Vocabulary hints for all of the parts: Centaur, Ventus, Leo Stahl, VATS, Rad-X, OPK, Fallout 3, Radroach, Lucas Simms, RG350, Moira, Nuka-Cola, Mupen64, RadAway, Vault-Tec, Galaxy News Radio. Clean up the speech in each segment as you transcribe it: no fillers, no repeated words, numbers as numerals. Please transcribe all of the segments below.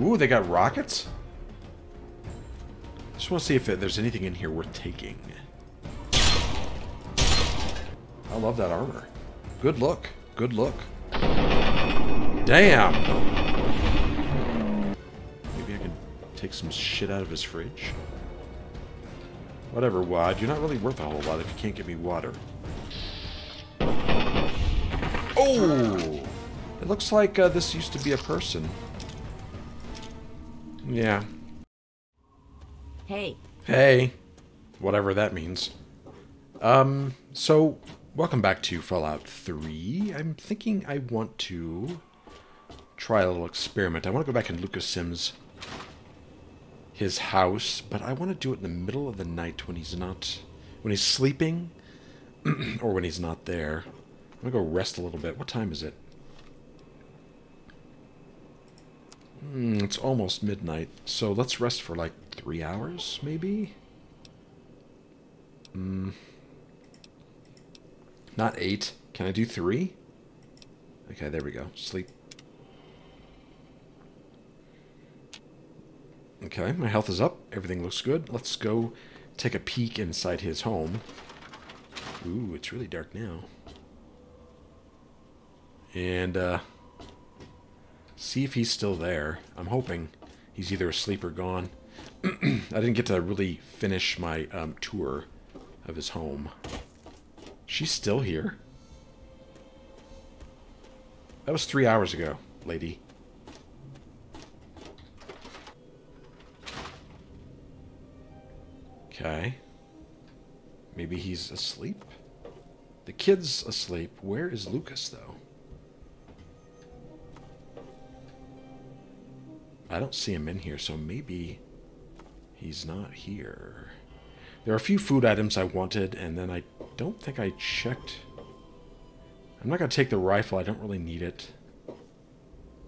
Ooh, they got rockets? Just want to see if there's anything in here worth taking. I love that armor. Good look. Good look. Damn! Maybe I can take some shit out of his fridge? Whatever, Wad. You're not really worth a whole lot if you can't get me water. Oh! It looks like this used to be a person. Yeah. Hey. Hey. Whatever that means. So, welcome back to Fallout 3. I'm thinking I want to try a little experiment. I want to go back in Lucas Simms' his house, but I want to do it in the middle of the night when he's not... when he's sleeping, or when he's not there. I'm going to go rest a little bit. What time is it? It's almost midnight, so let's rest for like 3 hours, maybe? Not 8. Can I do 3? Okay, there we go. Sleep. Okay, my health is up. Everything looks good. Let's go take a peek inside his home. Ooh, it's really dark now. And, see if he's still there. I'm hoping he's either asleep or gone. I didn't get to really finish my tour of his home. She's still here? That was 3 hours ago, lady. Okay. Maybe he's asleep? The kid's asleep. Where is Lucas, though? I don't see him in here, so maybe he's not here. There are a few food items I wanted, and then I don't think I checked. I'm not going to take the rifle. I don't really need it.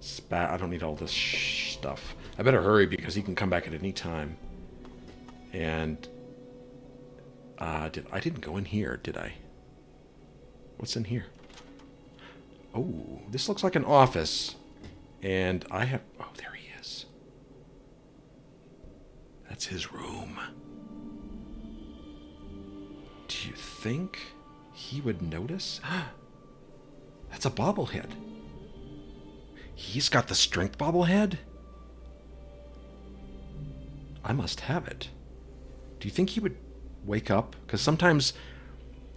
Spat. I don't need all this stuff. I better hurry because he can come back at any time. And... I didn't go in here, did I? What's in here? Oh, this looks like an office. And I have... Oh, there he is. That's his room. Do you think he would notice? That's a bobblehead. He's got the strength bobblehead? I must have it. Do you think he would wake up? Because sometimes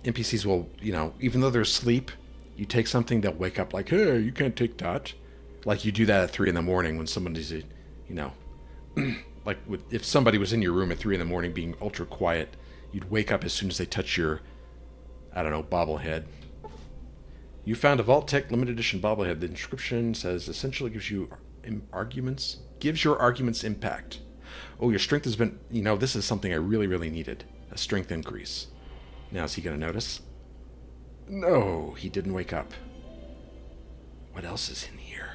NPCs will, you know, even though they're asleep, you take something, they'll wake up like, hey, you can't take that. Like you do that at 3 in the morning when somebody's, you know, like if somebody was in your room at 3 in the morning being ultra quiet, you'd wake up as soon as they touch your, I don't know, bobblehead. You found a Vault-Tec limited edition bobblehead. The inscription says, essentially gives your arguments impact. Oh, your strength has been, you know, this is something I really, really needed. A strength increase. Now, is he going to notice? No, he didn't wake up. What else is in here?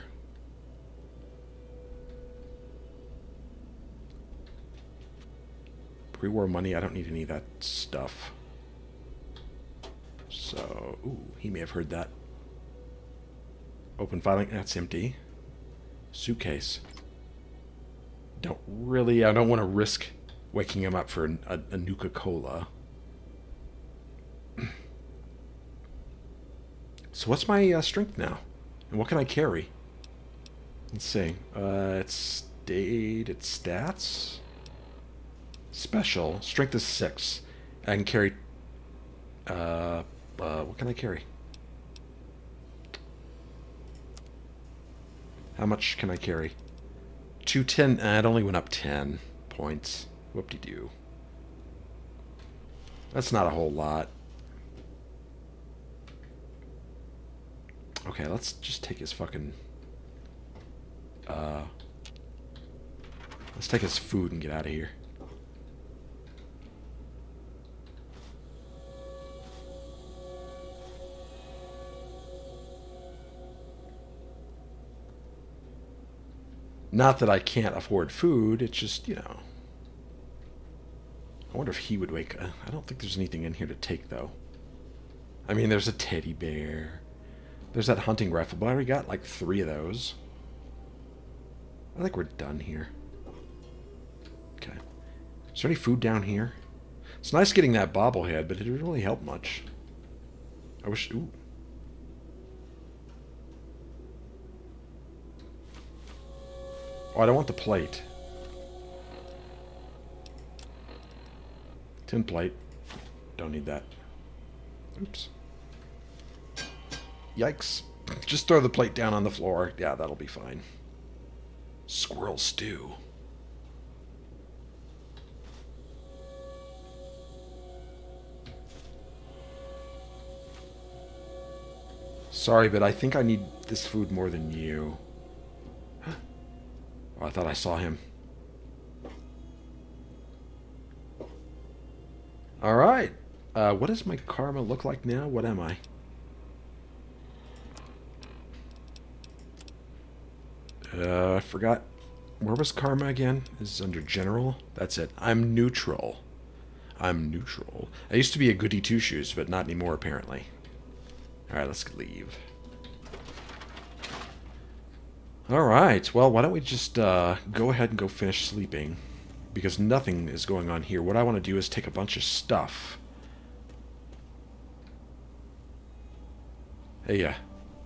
Pre-war money, I don't need any of that stuff. So, ooh, he may have heard that. Open filing, that's empty. Suitcase. I don't want to risk waking him up for a Nuka-Cola. So what's my strength now? And what can I carry? Let's see. It's stats. Special. Strength is 6. I can carry... what can I carry? How much can I carry? 210. It only went up 10 points. Whoop-de-doo. That's not a whole lot. Okay, let's just take his fucking... let's take his food and get out of here. Not that I can't afford food, it's just, you know. I wonder if he would wake up. I don't think there's anything in here to take, though. I mean, there's a teddy bear. There's that hunting rifle, but I already got, like, 3 of those. I think we're done here. Okay. Is there any food down here? It's nice getting that bobblehead, but it didn't really help much. I wish... Ooh. Oh, I don't want the plate. Tin plate. Don't need that. Oops. Yikes. Just throw the plate down on the floor. Yeah, that'll be fine. Squirrel stew. Sorry, but I think I need this food more than you. Huh? Oh, I thought I saw him. Alright. What does my karma look like now? What am I? I forgot. Where was karma again? This is under general. That's it. I'm neutral. I'm neutral. I used to be a goody two-shoes, but not anymore, apparently. Alright, let's leave. Alright, well, why don't we just go ahead and go finish sleeping, because nothing is going on here. What I want to do is take a bunch of stuff. Hey, yeah.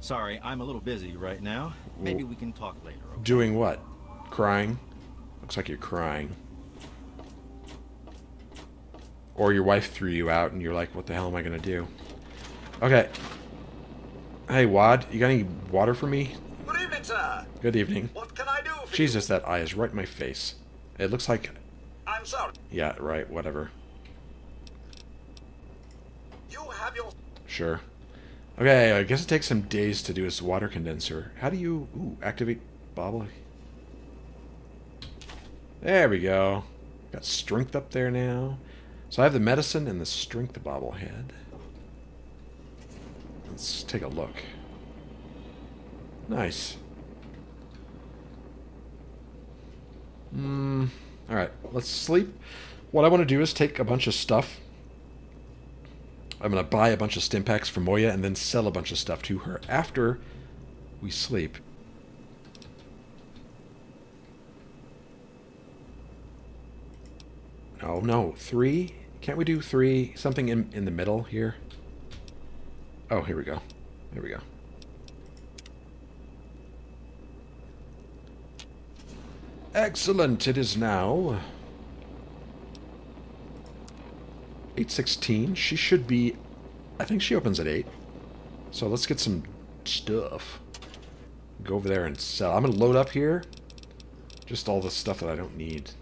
Sorry, I'm a little busy right now. Maybe we can talk later. Okay? Doing what? Crying? Looks like you're crying. Or your wife threw you out and you're like, what the hell am I going to do? Okay. Hey, Wad, you got any water for me? Good evening, sir. Good evening. What can I do for Jesus, you? That eye is right in my face. It looks like... I'm sorry. Yeah, right, whatever. You have your... Sure. Okay, I guess it takes some days to do his water condenser. How do you activate bobble? There we go. Got strength up there now. So I have the medicine and the strength bobblehead. Let's take a look. Nice. All right, let's sleep. What I want to do is take a bunch of stuff. I'm going to buy a bunch of stim packs for Moya and then sell a bunch of stuff to her after we sleep. Oh, no. 3? Can't we do 3? Something in the middle here? Oh, here we go. Here we go. Excellent. It is now... 8:16. She should be... I think she opens at 8. So let's get some stuff. Go over there and sell. I'm going to load up here. Just all the stuff that I don't need.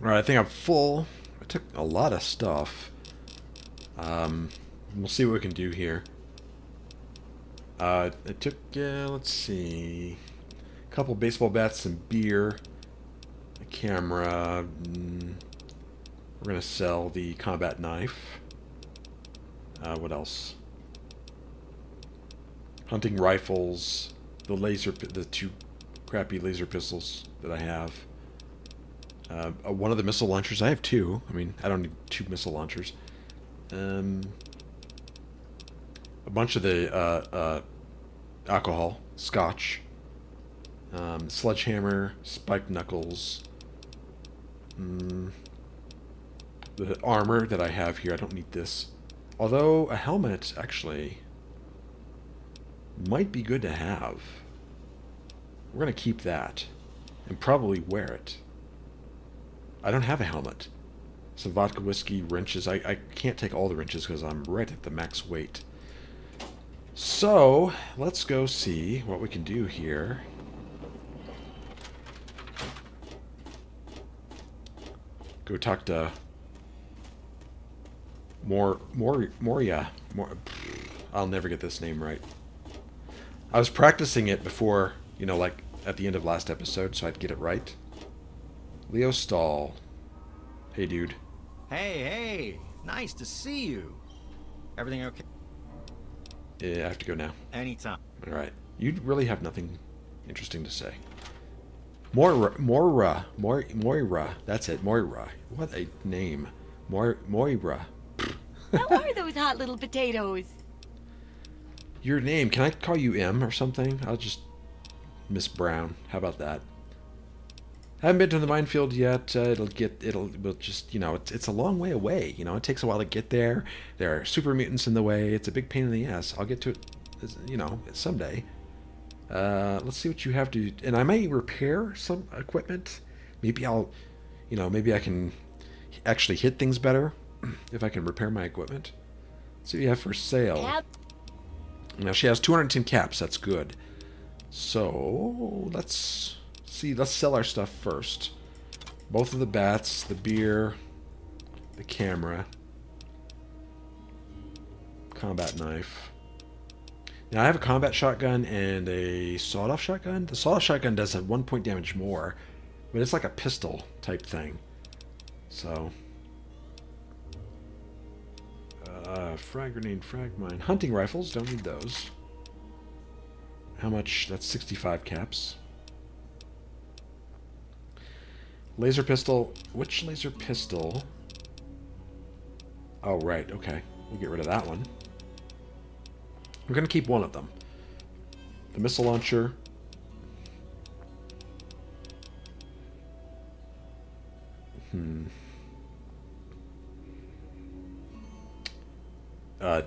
Alright, I think I'm full. I took a lot of stuff. We'll see what we can do here. I took, let's see... A couple baseball bats, some beer... camera. We're gonna sell the combat knife. What else? Hunting rifles, the two crappy laser pistols that I have. One of the missile launchers. I have 2. I mean, I don't need 2 missile launchers. A bunch of the alcohol, scotch, sledgehammer, spiked knuckles. The armor that I have here, I don't need this. Although, a helmet, actually, might be good to have. We're going to keep that. And probably wear it. I don't have a helmet. Some vodka, whiskey, wrenches. I can't take all the wrenches because I'm right at the max weight. So, let's go see what we can do here. Go talk to Moira. I'll never get this name right. I was practicing it before, you know, like at the end of last episode, so I'd get it right. Leo Stahl. Hey, dude. Hey. Nice to see you. Everything okay? Yeah, I have to go now. Anytime. All right. You really have nothing interesting to say. Moira. That's it, Moira. What a name. Moira. How are those hot little potatoes? Your name. Can I call you M or something? I'll just Miss Brown. How about that? Haven't been to the minefield yet. We'll just, you know, it's a long way away. You know, it takes a while to get there. There are super mutants in the way. It's a big pain in the ass. I'll get to it, you know, someday. Let's see what you have to, and I may repair some equipment. Maybe I'll, you know, maybe I can actually hit things better if I can repair my equipment. Let's see what you have for sale. Yep. Now she has 210 caps. That's good. So let's see. Let's sell our stuff first. Both of the bats, the beer, the camera, combat knife. Now I have a combat shotgun and a sawed-off shotgun. The sawed-off shotgun does have 1 point damage more, but it's like a pistol type thing. So, frag grenade, frag mine, hunting rifles. Don't need those. How much? That's 65 caps. Laser pistol. Which laser pistol? Oh right, okay. We'll get rid of that one. We're going to keep one of them. The missile launcher.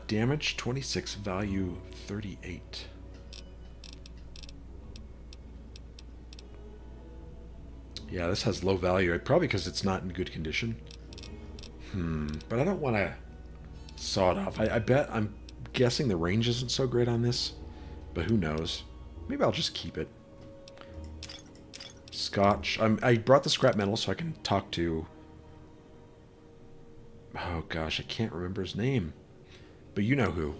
Damage 26, value 38. Yeah, this has low value. Probably because it's not in good condition. But I don't want to saw it off. I bet I'm guessing the range isn't so great on this, but who knows? Maybe I'll just keep it. Scotch. I brought the scrap metal so I can talk to... Oh gosh, I can't remember his name. But you know who.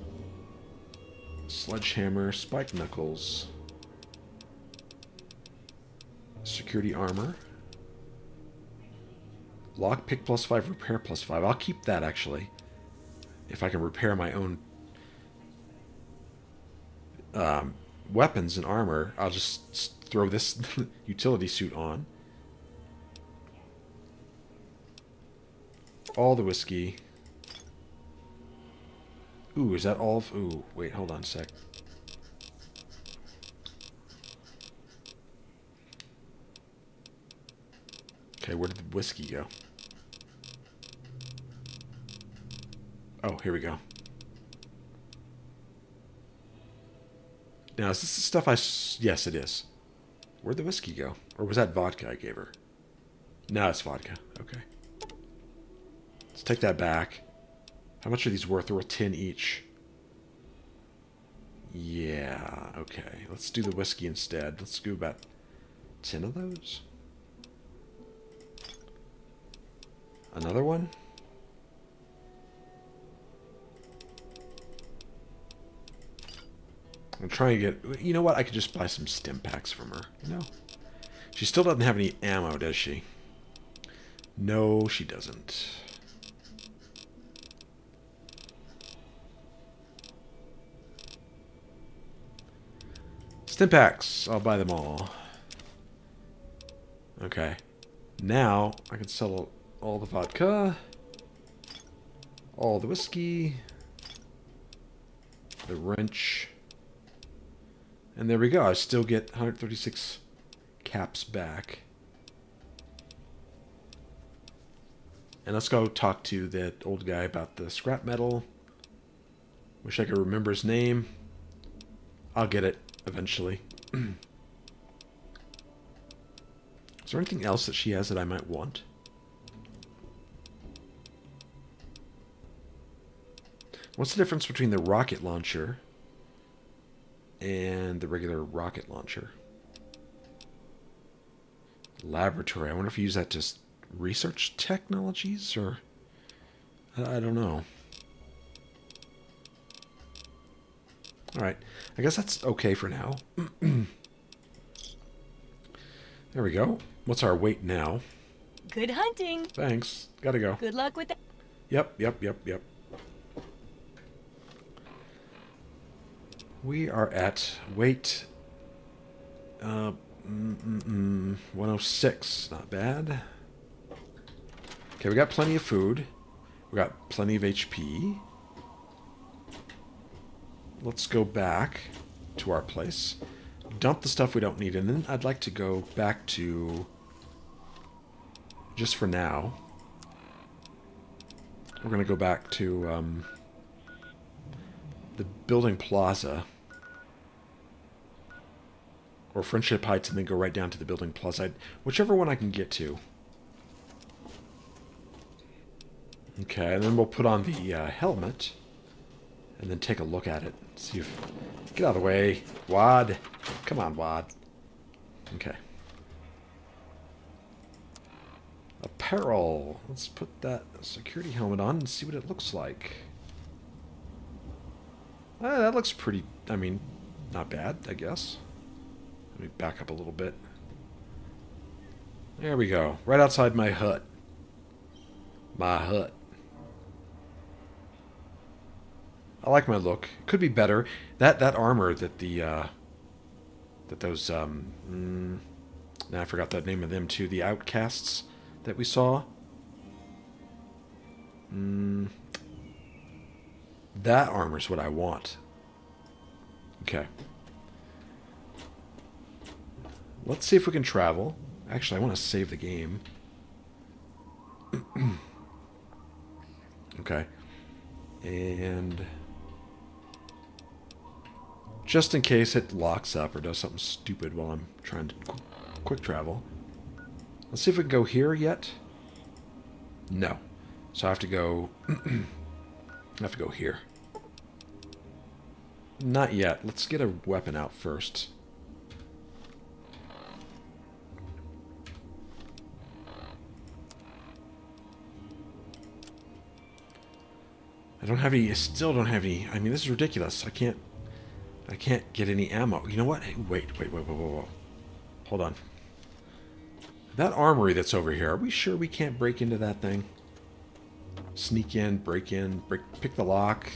Sledgehammer, spike knuckles. Security armor. Lockpick +5, repair +5. I'll keep that actually. If I can repair my own... weapons and armor, I'll just throw this utility suit on. All the whiskey. Ooh, is that all of... Ooh, wait, hold on a sec. Okay, where did the whiskey go? Oh, here we go. Now, is this the stuff I... Yes, it is. Where'd the whiskey go? Or was that vodka I gave her? No, it's vodka. Okay. Let's take that back. How much are these worth? They're worth 10 each. Yeah, okay. Let's do the whiskey instead. Let's do about 10 of those. Another one? I'm trying to get... You know what? I could just buy some stim packs from her. No. She still doesn't have any ammo, does she? No, she doesn't. Stim packs. I'll buy them all. Okay. Now, I can sell all the vodka. All the whiskey. The wrench. And there we go. I still get 136 caps back. And let's go talk to that old guy about the scrap metal. Wish I could remember his name. I'll get it eventually. Is there anything else that she has that I might want? What's the difference between the rocket launcher and the regular rocket launcher? Laboratory. I wonder if you use that to research technologies, or... I don't know. Alright. I guess that's okay for now. There we go. What's our weight now? Good hunting! Thanks. Gotta go. Good luck with that. Yep. We are at weight 106. Not bad. Okay, we got plenty of food. We got plenty of HP. Let's go back to our place. dump the stuff we don't need, and then I'd like to go back to, just for now, we're going to go back to the building plaza, or Friendship Heights, and then go right down to the building plaza, whichever one I can get to. Okay, and then we'll put on the helmet, and then take a look at it. See if... Get out of the way, Wad. Come on, Wad. Okay. Apparel. Let's put that security helmet on and see what it looks like. That looks pretty... I mean, not bad, I guess. Let me back up a little bit. There we go. Right outside my hut. My hut. I like my look. Could be better. That armor that the that those I forgot the name of them too. The outcasts that we saw. That armor's what I want. Okay. Let's see if we can travel. Actually, I want to save the game. Okay. And just in case it locks up or does something stupid while I'm trying to quick travel. Let's see if we can go here yet. No. So I have to go... I have to go here. Not yet. Let's get a weapon out first. I don't have any... I still don't have any... I mean, this is ridiculous. I can't get any ammo. You know what? Hey, wait. Hold on. That armory that's over here, are we sure we can't break into that thing? Sneak in, break in, pick the lock.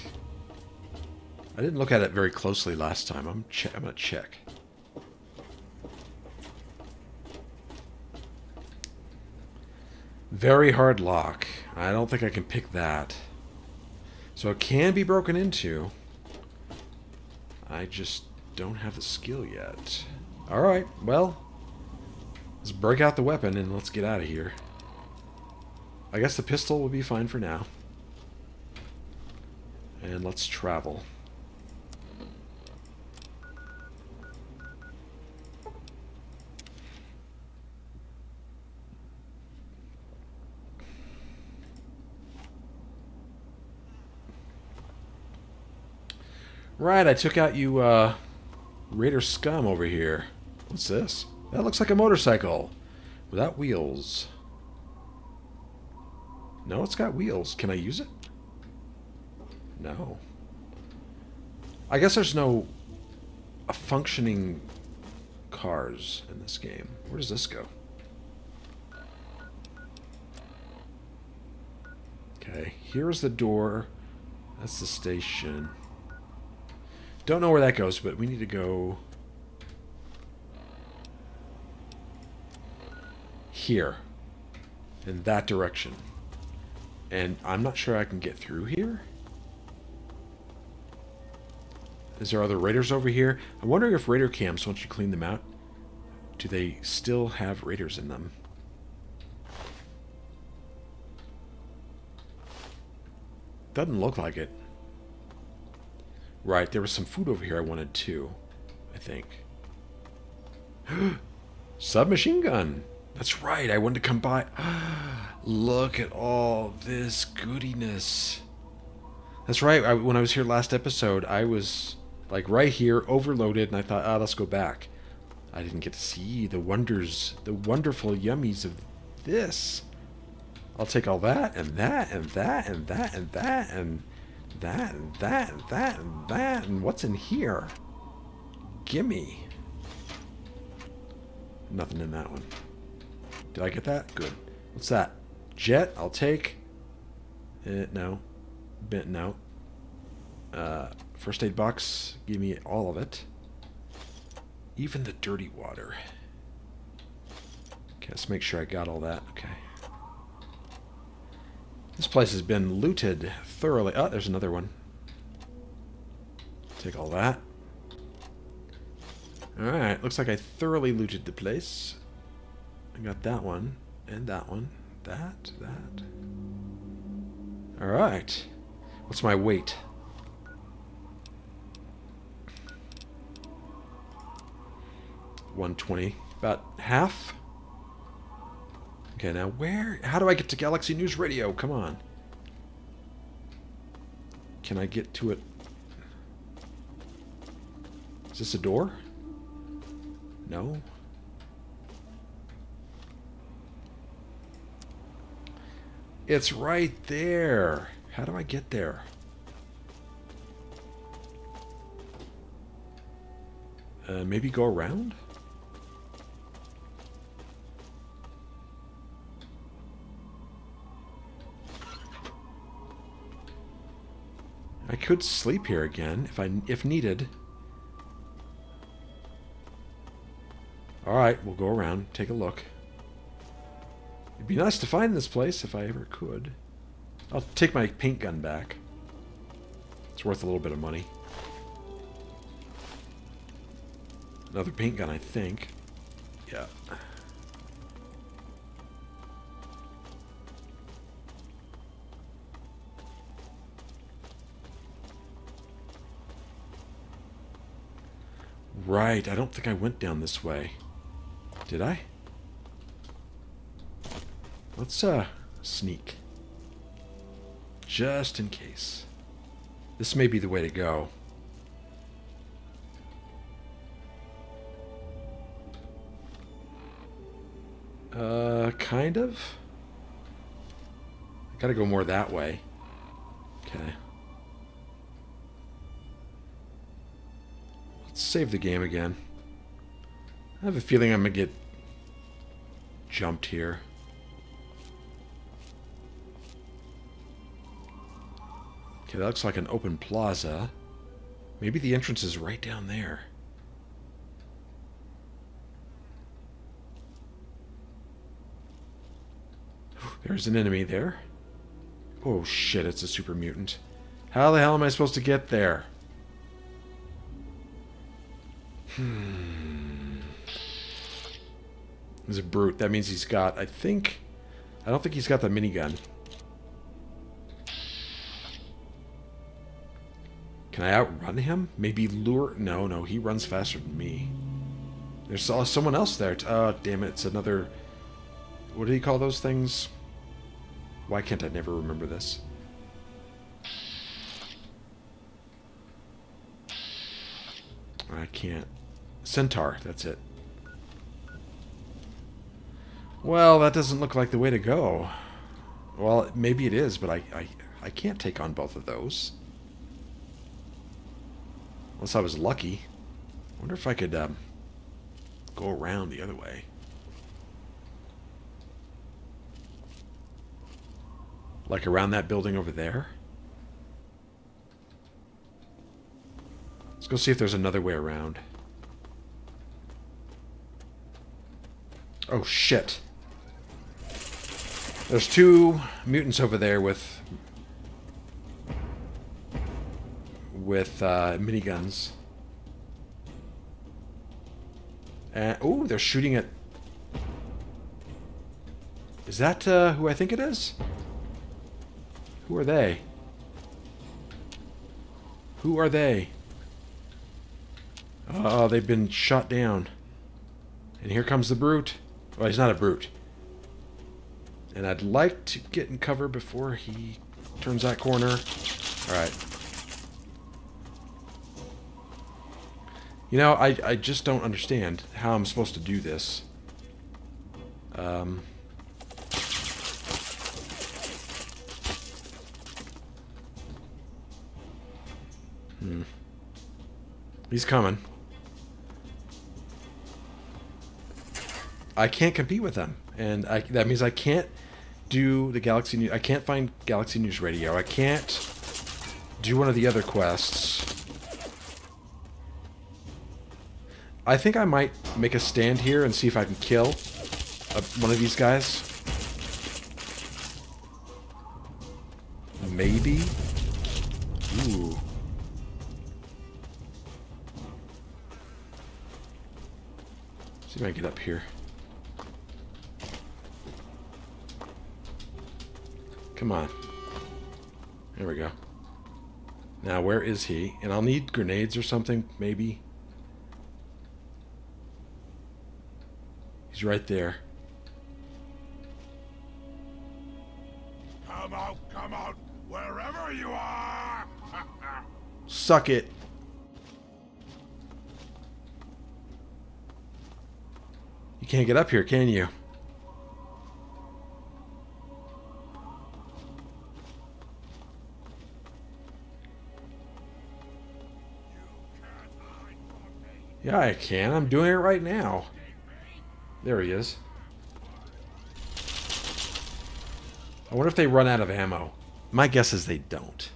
I didn't look at it very closely last time. I'm going to check. Very hard lock. I don't think I can pick that. So it can be broken into. I just don't have the skill yet. Alright, well, let's break out the weapon and let's get out of here. I guess the pistol will be fine for now. And let's travel. Right, I took out you, Raider scum over here. What's this? That looks like a motorcycle. Without wheels. No, it's got wheels. Can I use it? No. I guess there's no functioning cars in this game. Where does this go? Okay, here's the door. That's the station. Don't know where that goes, but we need to go here, in that direction. And I'm not sure I can get through here. Is there other raiders over here? I'm wondering if raider camps, once you clean them out, do they still have raiders in them? Doesn't look like it. Right, there was some food over here I wanted too, I think. Submachine gun! That's right, I wanted to come by. Look at all this goodiness. That's right, when I was here last episode, I was like right here, overloaded, and I thought, let's go back. I didn't get to see the wonders, the wonderful yummies of this. I'll take all that, and that, and that, and that, and that, and... that, and that, and that, and that, and what's in here? Gimme. Nothing in that one. Did I get that? Good. What's that? Jet, I'll take. No. Bent, no. First aid box, give me all of it. Even the dirty water. Okay, let's make sure I got all that. Okay. This place has been looted thoroughly. Oh, there's another one. Take all that. Alright, looks like I thoroughly looted the place. I got that one, and that one. That. Alright. What's my weight? $120. About half? Okay, now where... How do I get to Galaxy News Radio? Come on. Can I get to it? Is this a door? No. It's right there. How do I get there? Maybe go around? I could sleep here again if needed. All right, we'll go around, take a look. It'd be nice to find this place if I ever could. I'll take my paint gun back. It's worth a little bit of money. Another paint gun, I think. Yeah. Right, I don't think I went down this way. Did I? Let's, sneak. Just in case. This may be the way to go. Kind of? I gotta go more that way. Okay. Save the game again. I have a feeling I'm gonna get jumped here. Okay, that looks like an open plaza. Maybe the entrance is right down there. There's an enemy there. Oh shit, it's a super mutant. How the hell am I supposed to get there? He's a brute. That means he's got, I don't think he's got the minigun. Can I outrun him? Maybe lure... No, he runs faster than me. There's someone else there. Oh, damn it. It's another... What do you call those things? Why can't I never remember this? I can't. Centaur, that's it. Well, that doesn't look like the way to go. Well, maybe it is, but I can't take on both of those. Unless I was lucky. I wonder if I could go around the other way. Like around that building over there? Let's go see if there's another way around. Oh, shit. There's two mutants over there with miniguns. And, oh, they're shooting at... Is that who I think it is? Who are they? Who are they? Oh, they've been shot down. And here comes the brute. Well, he's not a brute. And I'd like to get in cover before he turns that corner. Alright. You know, I just don't understand how I'm supposed to do this. He's coming. I can't compete with them, and that means I can't do the Galaxy News... I can't find Galaxy News Radio. I can't do one of the other quests. I think I might make a stand here and see if I can kill one of these guys. Maybe? Ooh. See if I can get up here. Come on. There we go. Now, where is he? And I'll need grenades or something, maybe. He's right there. Come out, wherever you are! Suck it. You can't get up here, can you? Yeah, I can. I'm doing it right now. There he is. I wonder if they run out of ammo. My guess is they don't.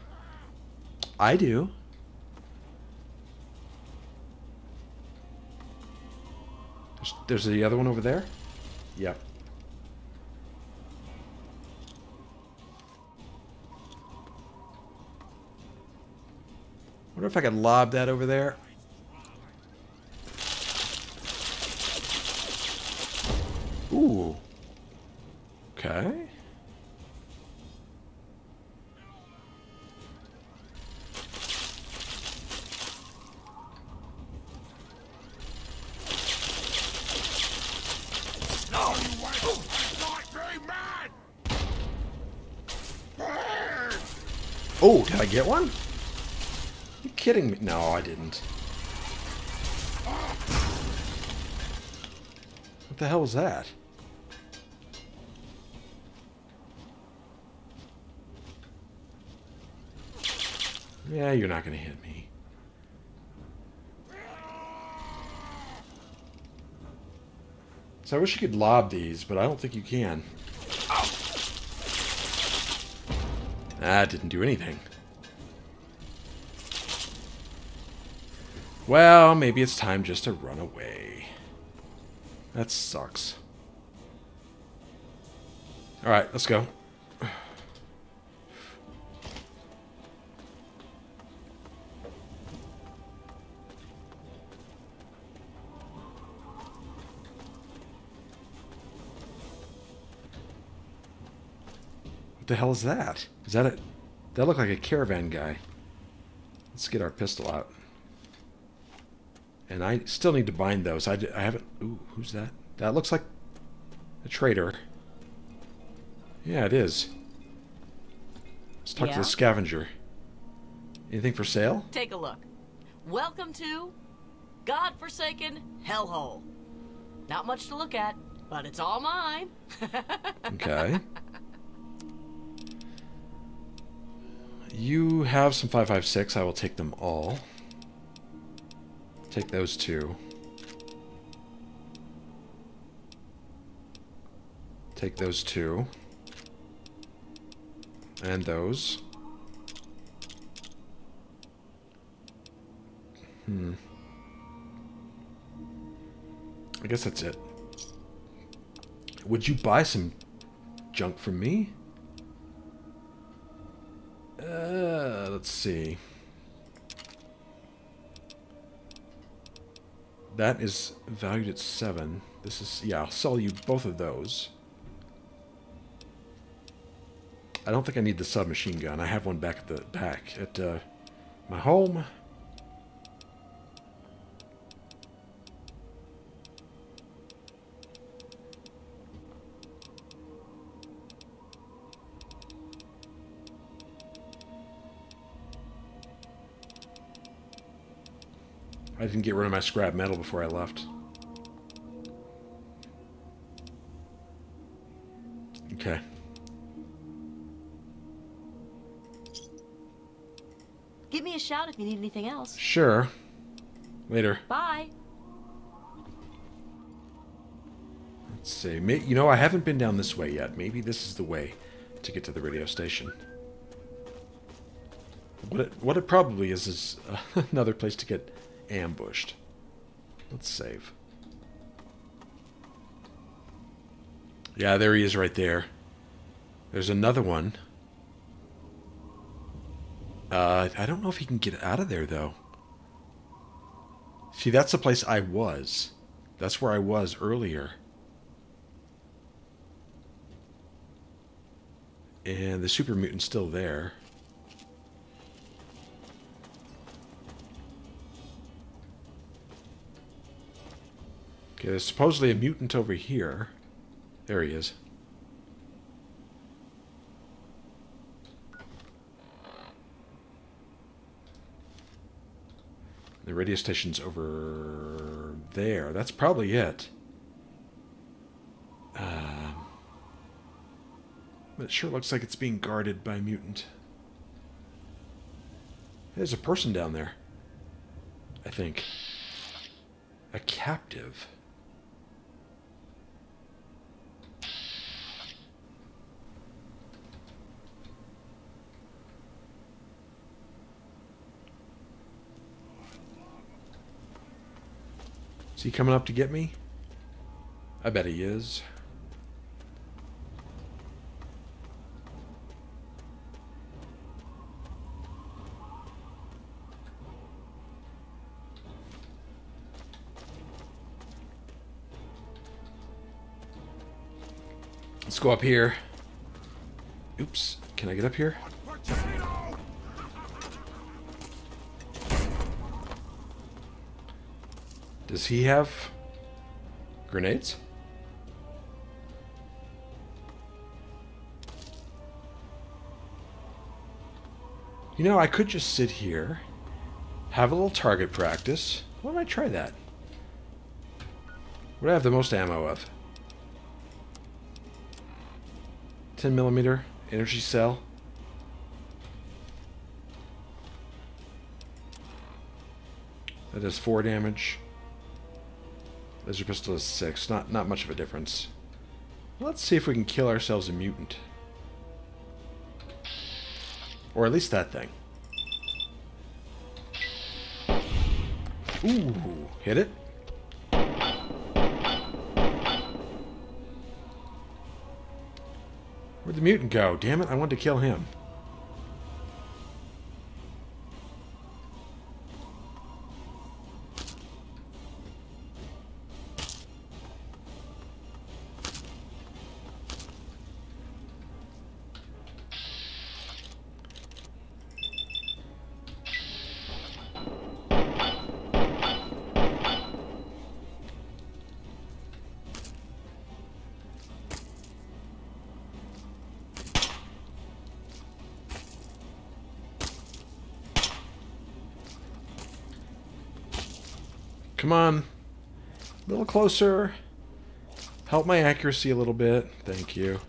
I do. There's the other one over there? Yep. I wonder if I could lob that over there. Ooh. Okay. Oh, did I get one? Are you kidding me? No, I didn't. What the hell was that? Yeah, you're not going to hit me. So I wish you could lob these, but I don't think you can. That didn't do anything. Well, maybe it's time just to run away. That sucks. Alright, let's go. What the hell is that? Is that a... That looked like a caravan guy. Let's get our pistol out. And I still need to bind those. I haven't... Ooh, who's that? That looks like a traitor. Yeah, it is. Let's talk to the scavenger. Anything for sale? Take a look. Welcome to godforsaken hellhole. Not much to look at, but it's all mine. Okay. You have some 5.56. I will take them all. Take those two. Take those two. And those. I guess that's it. Would you buy some junk from me? Let's see. That is valued at 7. This is, yeah, I'll sell you both of those. I don't think I need the submachine gun. I have one back at the back at my home. I didn't get rid of my scrap metal before I left. Okay. Give me a shout if you need anything else. Sure. Later. Bye. Let's see. You know, I haven't been down this way yet. Maybe this is the way to get to the radio station. What it probably is another place to get... ambushed. Let's save. Yeah, there he is right there. There's another one. I don't know if he can get out of there, though. See, that's the place I was. That's where I was earlier. And the super mutant's still there. Okay, there's supposedly a mutant over here. There he is. The radio station's over there. That's probably it. But it sure looks like it's being guarded by a mutant. There's a person down there, I think. A captive. Is he coming up to get me? I bet he is. Let's go up here. Oops. Can I get up here? Does he have grenades? You know, I could just sit here, have a little target practice. Why don't I try that? What do I have the most ammo of? 10mm energy cell. That does 4 damage. Laser pistol is 6. Not much of a difference. Let's see if we can kill ourselves a mutant. Or at least that thing. Ooh, hit it. Where'd the mutant go? Damn it, I wanted to kill him. Come on. A little closer. Help my accuracy a little bit. Thank you.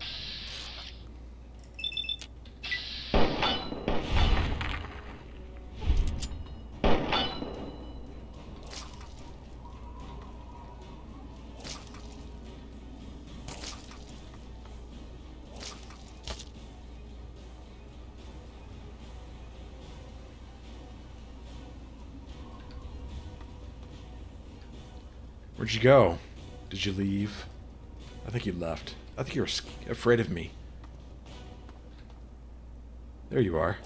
Where'd you go? Did you leave? I think you left. I think you were afraid of me. There you are.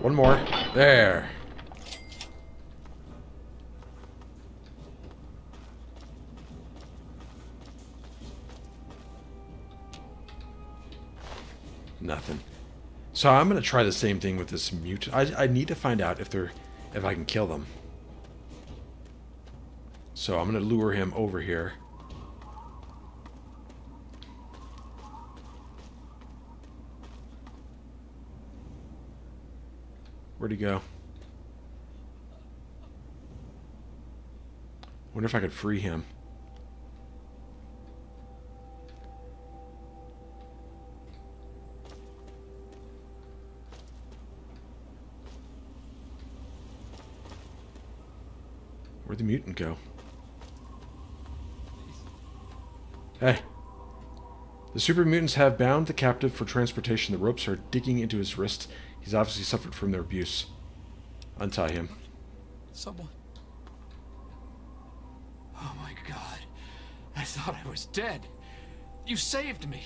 One more. There. Nothing. So I'm gonna try the same thing with this mutant. I need to find out if I can kill them. So I'm gonna lure him over here. Where'd he go? Wonder if I could free him. Where'd the mutant go? Hey. The super mutants have bound the captive for transportation. The ropes are digging into his wrists. He's obviously suffered from their abuse. Untie him. Someone. Oh my God. I thought I was dead. You saved me.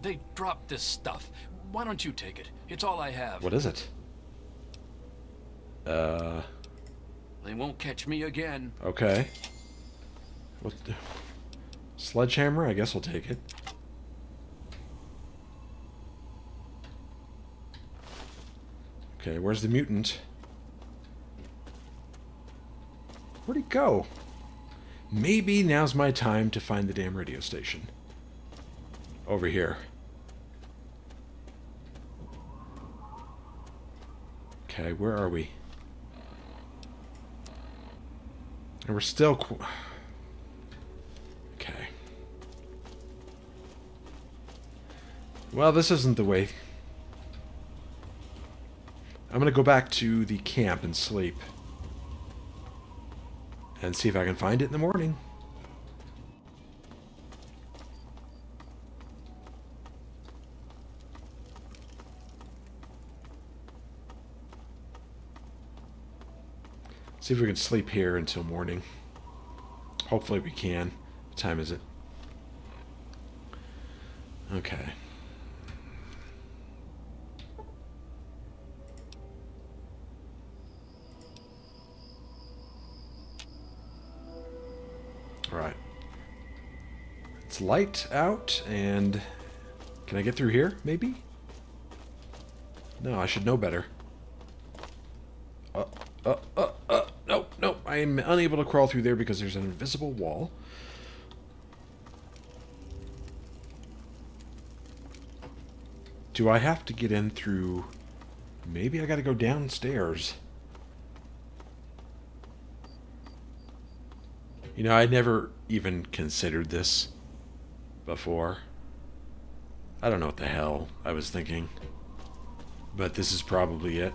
They dropped this stuff. Why don't you take it? It's all I have. What is it? They won't catch me again. Okay. What the... Sledgehammer? I guess I'll take it. Okay, where's the mutant? Where'd he go? Maybe now's my time to find the damn radio station. Over here. Okay, where are we? And we're still... Okay. Well, this isn't the way. I'm gonna go back to the camp and sleep. And see if I can find it in the morning. See if we can sleep here until morning. Hopefully we can. What time is it? Okay. Alright. It's light out, and... Can I get through here, maybe? No, I should know better. Nope. I am unable to crawl through there because there's an invisible wall. Do I have to get in through... Maybe I gotta go downstairs. You know, I never even considered this before. I don't know what the hell I was thinking. But this is probably it.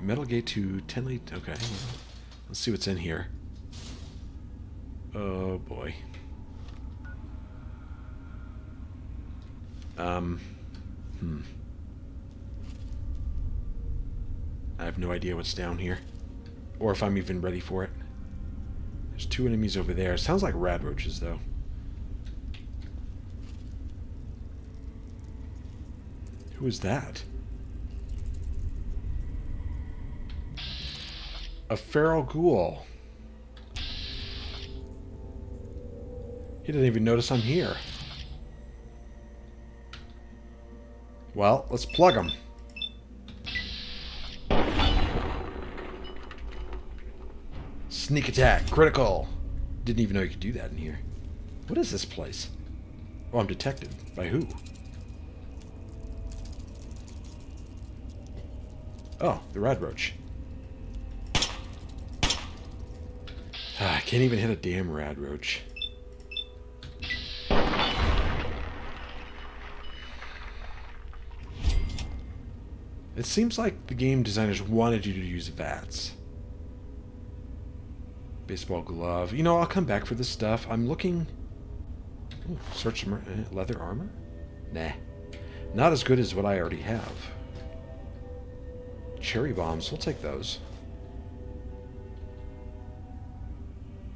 Metal gate to 10 lead. Okay. Let's see what's in here. Oh, boy. I have no idea what's down here. Or if I'm even ready for it. There's two enemies over there. Sounds like radroaches, though. Who is that? A feral ghoul. He didn't even notice I'm here. Well, let's plug him. Sneak attack. Critical. Didn't even know you could do that in here. What is this place? Oh, I'm detected. By who? Oh, the Radroach. I can't even hit a damn Radroach. It seems like the game designers wanted you to use VATS. Baseball glove. You know, I'll come back for this stuff. I'm looking... Ooh, search leather armor? Nah. Not as good as what I already have. Cherry bombs. We'll take those.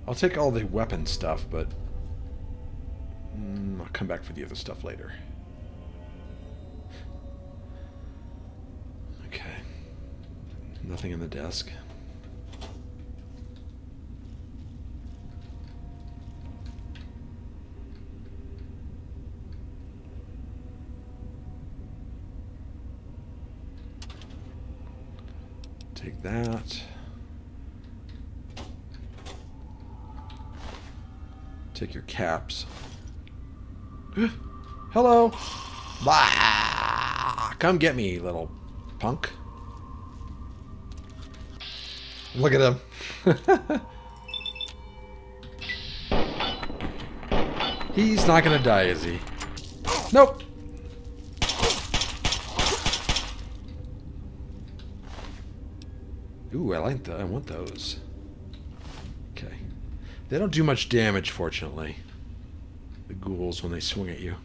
I'll take all the weapon stuff, but I'll come back for the other stuff later. Okay. Nothing in the desk. Take that. Take your caps. Hello! Bah! Come get me, little punk. Look at him. He's not gonna die, is he? Nope! Ooh, I like that. I want those. They don't do much damage, fortunately. The ghouls, when they swing at you.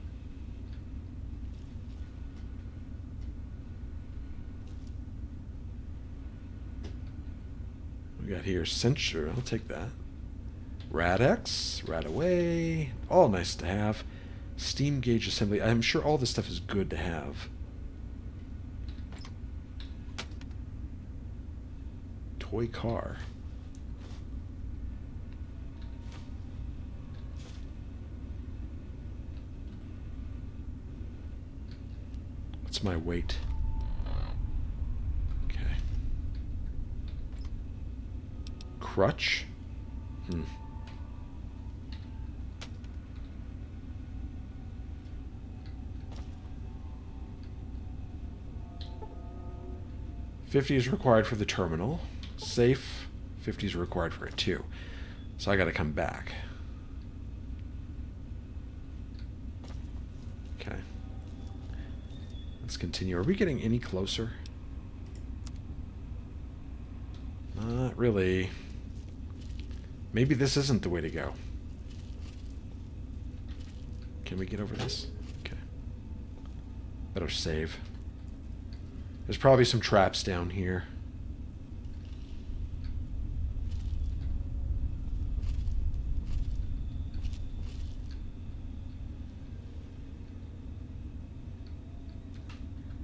We got here Centaur. I'll take that. Rad-X, RadAway. All nice to have. Steam gauge assembly. I'm sure all this stuff is good to have. toy car. What's my weight? Okay. Crutch? $50 is required for the terminal. Safe, $50 is required for it too. So I gotta come back. Okay. Let's continue. Are we getting any closer? Not really. Maybe this isn't the way to go. Can we get over this? Okay. Better save. There's probably some traps down here.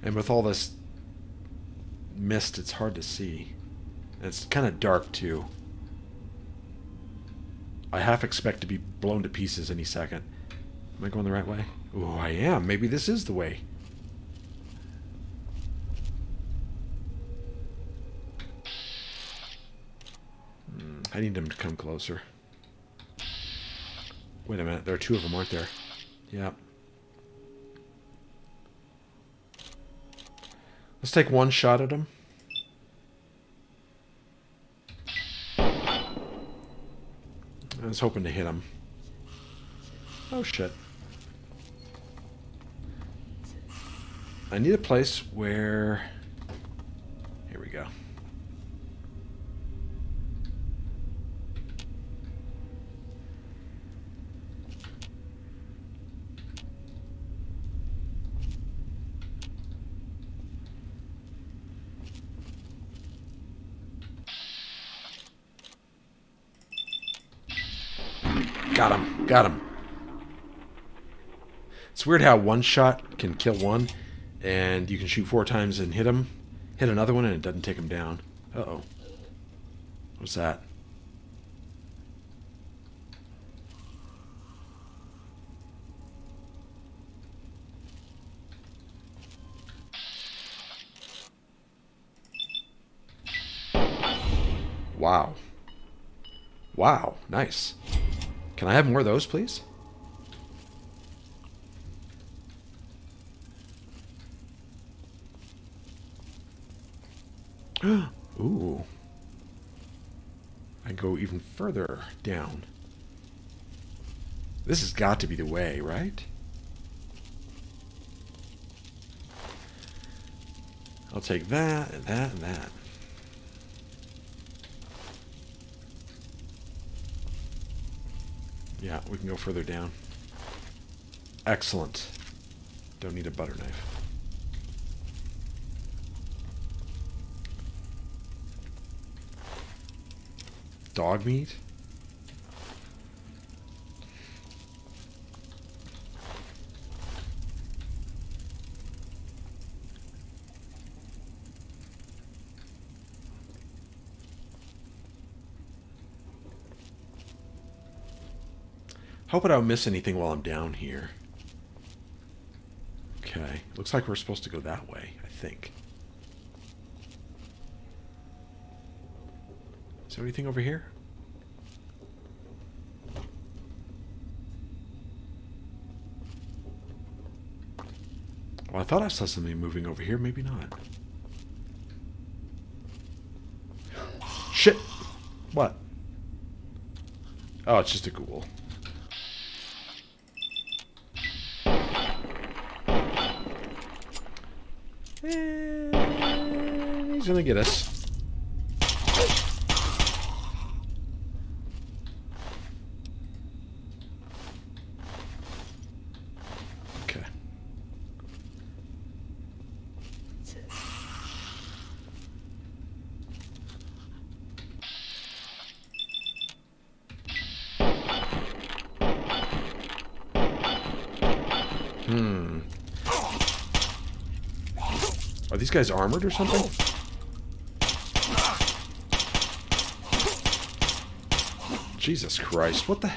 And with all this mist, it's hard to see. And it's kind of dark, too. I half expect to be blown to pieces any second. Am I going the right way? Oh, I am. Maybe this is the way. I need them to come closer. Wait a minute, there are two of them, aren't there? Yeah. Let's take one shot at them. I was hoping to hit him. Oh shit. I need a place where... Here we go. Got him. Got him. It's weird how one shot can kill one, and you can shoot four times and hit him. Hit another one, and it doesn't take him down. Uh-oh. What's that? Wow. Wow. Nice. Can I have more of those, please? Ooh. I go even further down. This has got to be the way, right? I'll take that, and that, and that. Yeah, we can go further down. Excellent. Don't need a butter knife. Dog meat? Hope I don't miss anything while I'm down here. Okay. Looks like we're supposed to go that way, I think. Is there anything over here? Well, I thought I saw something moving over here. Maybe not. Shit! What? Oh, it's just a ghoul. And he's gonna get us. Okay. Are these guys armored or something? Jesus Christ, what the...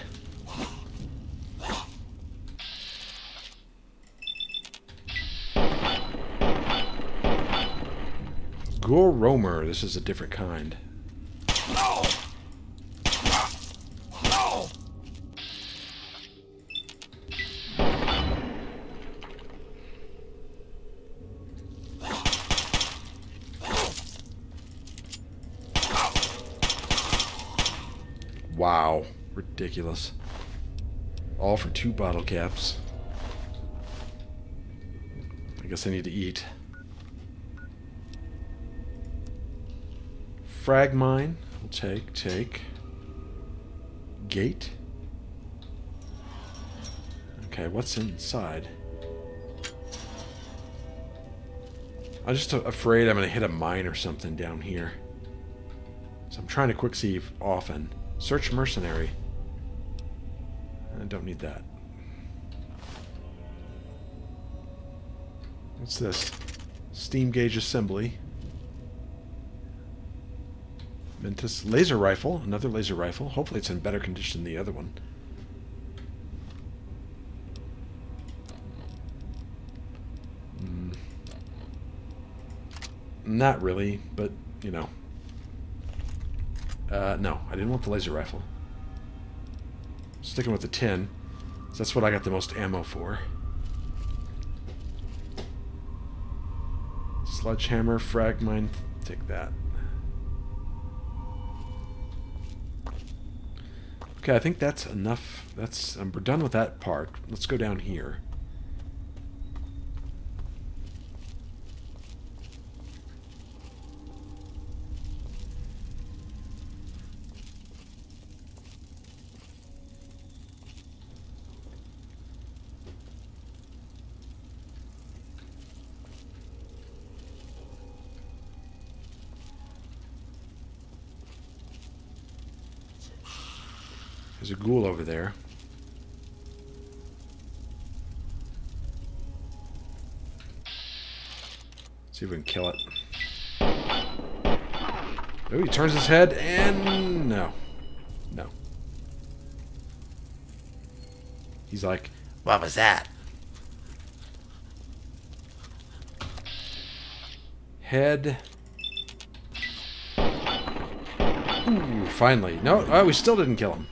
Goromer, this is a different kind. Wow, ridiculous. All for 2 bottle caps. I guess I need to eat. Fragmine. We'll take. Gate. Okay, what's inside? I'm just afraid I'm going to hit a mine or something down here. So I'm trying to quick save often. Search mercenary. I don't need that. What's this? Steam gauge assembly. Ventus laser rifle. Another laser rifle. Hopefully it's in better condition than the other one. Not really, but you know. No, I didn't want the laser rifle. Sticking with the tin. So that's what I got the most ammo for. Sledgehammer, fragmine, take that. Okay, I think that's enough. That's we're done with that part. Let's go down here. There's a ghoul over there. Let's see if we can kill it. Oh, he turns his head and... no. No. He's like, what was that? Head. Ooh, finally. No, oh, we still didn't kill him.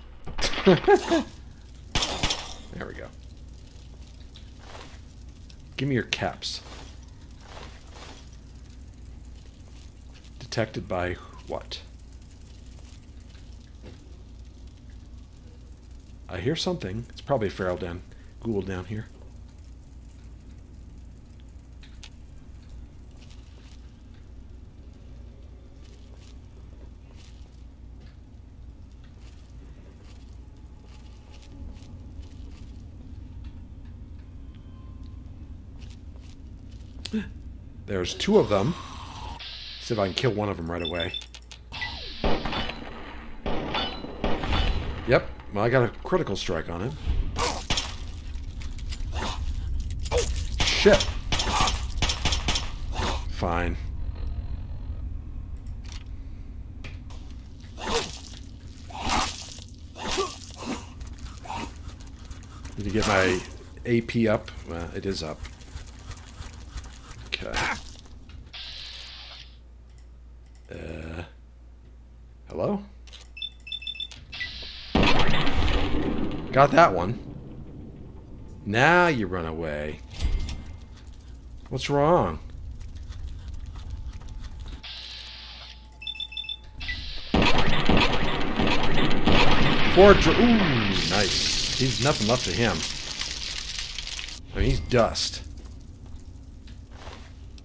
There we go. Give me your caps. Detected by what? I hear something. It's probably a feral ghoul down here. There's 2 of them. Let's see if I can kill one of them right away. Yep. Well, I got a critical strike on it. Shit. Fine. Did you get my AP up? Well, it is up. Hello? Got that one. Now you run away. What's wrong? Ooh, nice. He's nothing left to him. I mean, he's dust.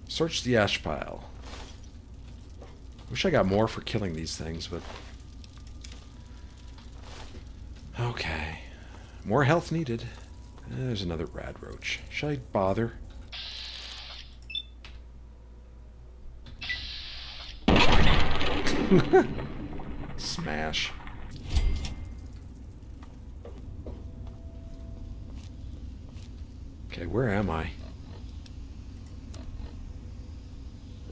Search the ash pile. Wish I got more for killing these things, but... okay. More health needed. There's another Radroach. Should I bother? Smash. Okay, where am I?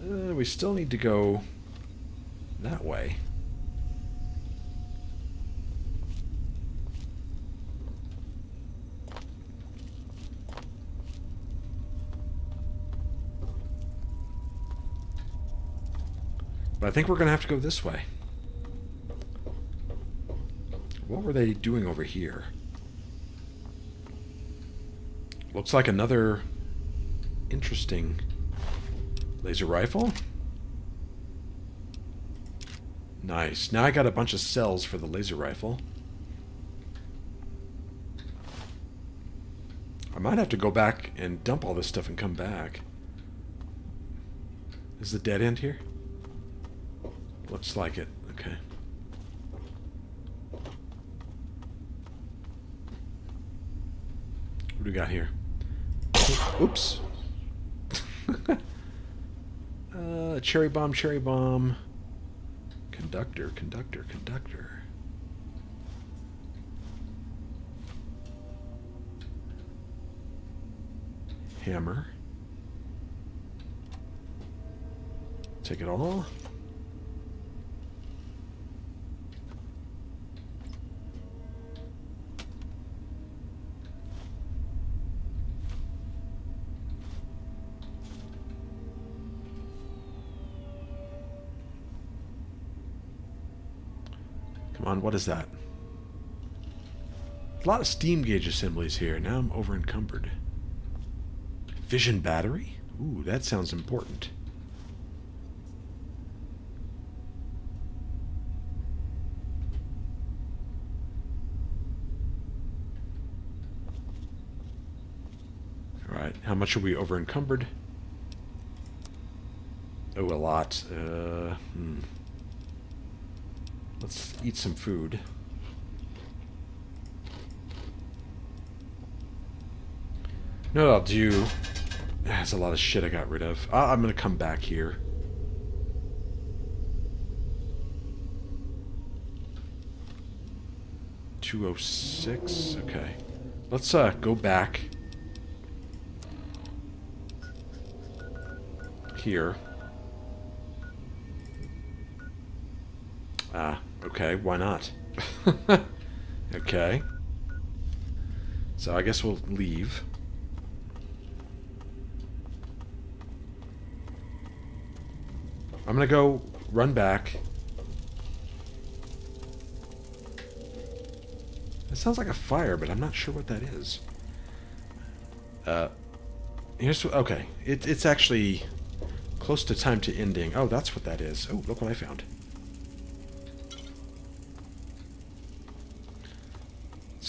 We still need to go... that way. But I think we're going to have to go this way. What were they doing over here? Looks like another interesting laser rifle. Nice. Now I got a bunch of cells for the laser rifle. I might have to go back and dump all this stuff and come back. Is the dead end here? Looks like it. Okay. What do we got here? Oops. Cherry bomb, cherry bomb. Conductor, conductor, conductor. Hammer. Take it all. What is that? A lot of steam gauge assemblies here. Now I'm over encumbered. Fission battery? Ooh, that sounds important. Alright, how much are we over encumbered? Oh, a lot. Let's eat some food. You know what I'll do? That's a lot of shit I got rid of. I'm gonna come back here. $206. Okay. Let's go back here. Okay, why not? Okay. So I guess we'll leave. I'm gonna go run back. That sounds like a fire, but I'm not sure what that is. Here's what, okay. It's actually close to time to ending. Oh, that's what that is. Oh, look what I found.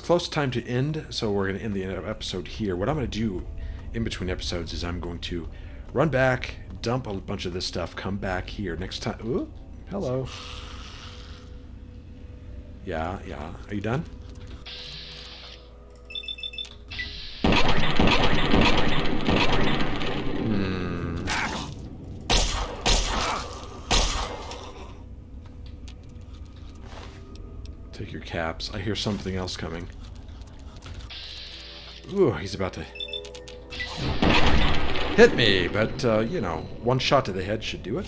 Close time to end, so we're going to end the episode here. What I'm going to do in between episodes is I'm going to run back, dump a bunch of this stuff, come back here next time. Ooh, hello. Yeah, yeah. Are you done? Take your caps. I hear something else coming. Ooh, he's about to hit me, but, you know, one shot to the head should do it.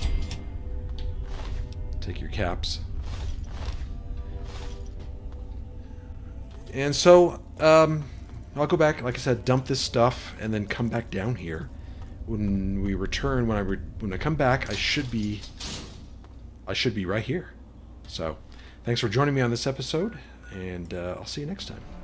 Take your caps. And so, I'll go back, like I said, dump this stuff, and then come back down here. When we return, when I come back, I should be right here. So... Thanks for joining me on this episode, and I'll see you next time.